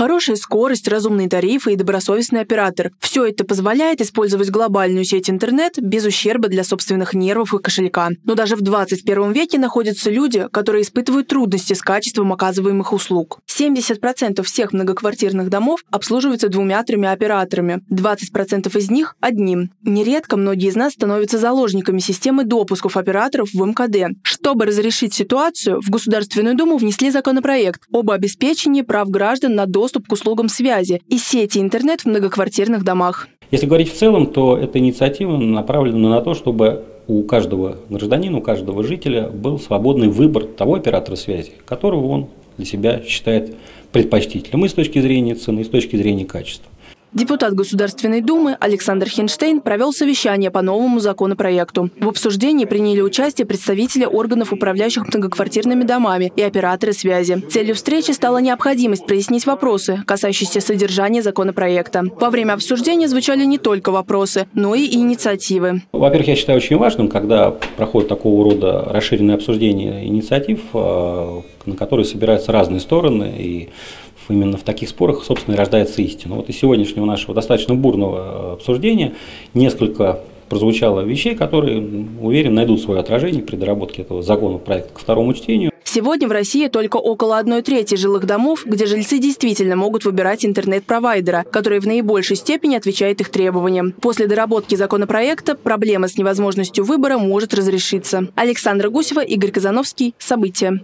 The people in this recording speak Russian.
Хорошая скорость, разумные тарифы и добросовестный оператор – все это позволяет использовать глобальную сеть интернет без ущерба для собственных нервов и кошелька. Но даже в 21 веке находятся люди, которые испытывают трудности с качеством оказываемых услуг. 70% всех многоквартирных домов обслуживаются 2-3 операторами, 20% из них – одним. Нередко многие из нас становятся заложниками системы допусков операторов в МКД. Чтобы разрешить ситуацию, в Государственную Думу внесли законопроект об обеспечении прав граждан на доступ к услугам связи и сети интернет в многоквартирных домах. Если говорить в целом, то эта инициатива направлена на то, чтобы у каждого гражданина, у каждого жителя был свободный выбор того оператора связи, которого он для себя считает предпочтительным и с точки зрения цены, и с точки зрения качества. Депутат Государственной Думы Александр Хинштейн провел совещание по новому законопроекту. В обсуждении приняли участие представители органов, управляющих многоквартирными домами, и операторы связи. Целью встречи стала необходимость прояснить вопросы, касающиеся содержания законопроекта. Во время обсуждения звучали не только вопросы, но и инициативы. Во-первых, я считаю очень важным, когда проходит такого рода расширенное обсуждение инициатив, на которые собираются разные стороны, и именно в таких спорах, собственно, и рождается истина. Вот из сегодняшнего нашего достаточно бурного обсуждения несколько прозвучало вещей, которые, уверен, найдут свое отражение при доработке этого законопроекта ко второму чтению. Сегодня в России только около 1/3 жилых домов, где жильцы действительно могут выбирать интернет-провайдера, который в наибольшей степени отвечает их требованиям. После доработки законопроекта проблема с невозможностью выбора может разрешиться. Александра Гусева, Игорь Казановский. События.